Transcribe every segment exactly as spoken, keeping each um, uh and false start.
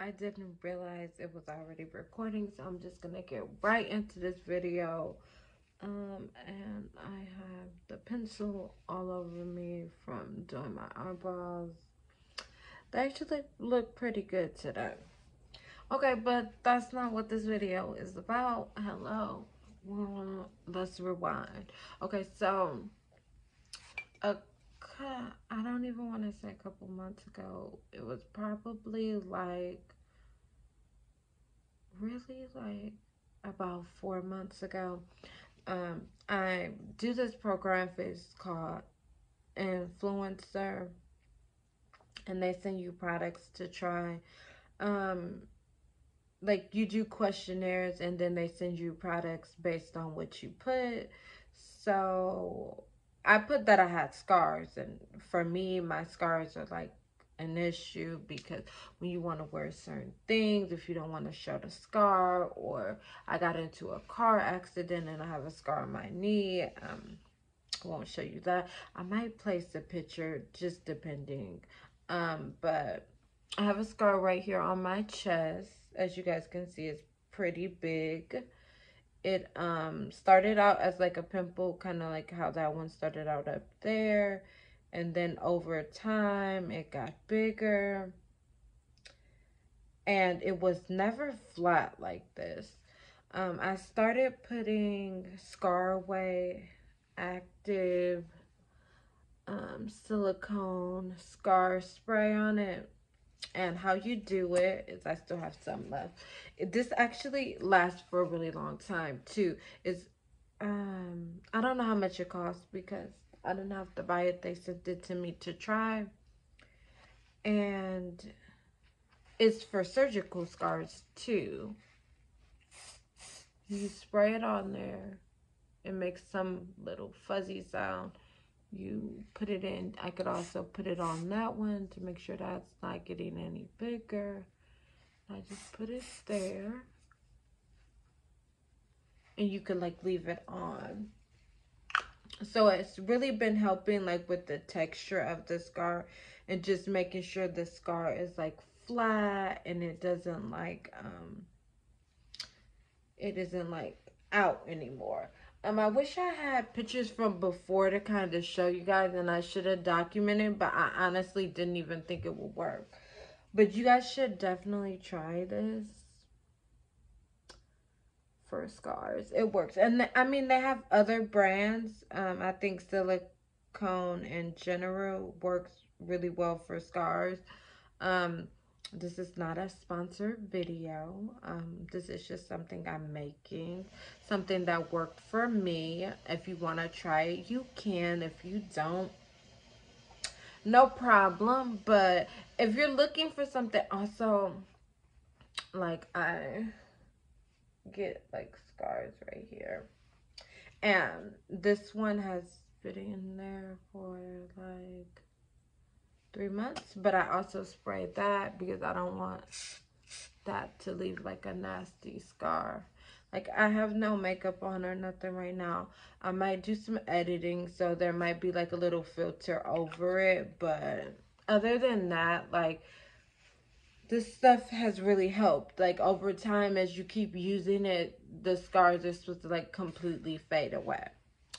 I didn't realize it was already recording, so I'm just gonna get right into this video. Um, and I have the pencil all over me from doing my eyebrows. They actually look pretty good today. Okay, but that's not what this video is about. Hello. Well, let's rewind. Okay, so a I don't even want to say a couple months ago. It was probably like, really like about four months ago. Um, I do this program it's called Influencer, and they send you products to try. Um, like you do questionnaires and then they send you products based on what you put. So I put that I had scars, and for me, my scars are like an issue because when you want to wear certain things, if you don't want to show the scar, or I got into a car accident and I have a scar on my knee, um, I won't show you that. I might place a picture, just depending, um, but I have a scar right here on my chest. As you guys can see, it's pretty big. It um started out as like a pimple, kind of like how that one started out up there, and then over time it got bigger, and it was never flat like this. um I started putting ScarAway Active um Silicone Scar Spray on it. And how you do it is, I still have some left. It, this actually lasts for a really long time too. It's, um, I don't know how much it costs because I didn't have to buy it. They sent it to me to try. And it's for surgical scars too. You spray it on there. It makes some little fuzzy sound. You put it in. I could also put it on that one to make sure that's not getting any bigger. I just put it there. And you can like leave it on. So it's really been helping like with the texture of the scar and just making sure the scar is like flat and it doesn't like, um, it isn't like out anymore. Um, I wish I had pictures from before to kind of show you guys, and I should have documented, but I honestly didn't even think it would work. But you guys should definitely try this for scars. It works. And I mean, they have other brands. Um, I think silicone in general works really well for scars. Um, this is not a sponsored video. Um this is just something I'm making, something that worked for me. If you want to try it, you can. If you don't, no problem. But if you're looking for something, also, like, I get like scars right here, and this one has been in there for like three months, but I also sprayed that because I don't want that to leave like a nasty scar. Like, I have no makeup on or nothing right now. I might do some editing, so there might be like a little filter over it, but other than that, like, this stuff has really helped. Like, over time, as you keep using it, the scars are supposed to like completely fade away.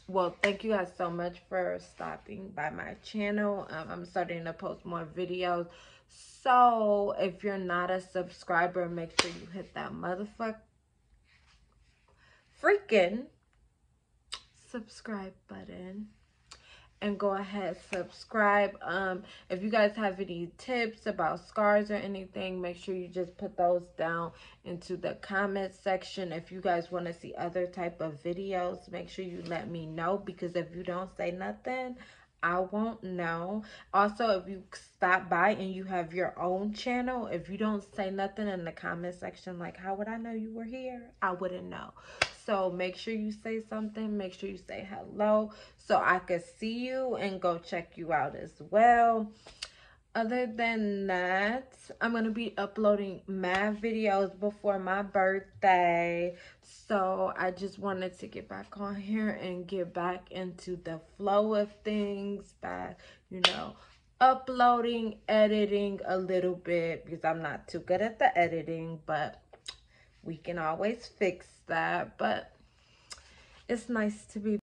Well, thank you guys so much for stopping by my channel. Um, I'm starting to post more videos. So, if you're not a subscriber, make sure you hit that motherfucking freaking subscribe button. And go ahead, subscribe. Um, if you guys have any tips about scars or anything, make sure you just put those down into the comment section. If you guys want to see other type of videos, make sure you let me know, because if you don't say nothing, I won't know. Also, if you stop by and you have your own channel, if you don't say nothing in the comment section, like, how would I know you were here? I wouldn't know. So make sure you say something. Make sure you say hello so I could see you and go check you out as well. Other than that, I'm going to be uploading my videos before my birthday. So I just wanted to get back on here and get back into the flow of things by, you know, uploading, editing a little bit, because I'm not too good at the editing, but we can always fix that. But it's nice to be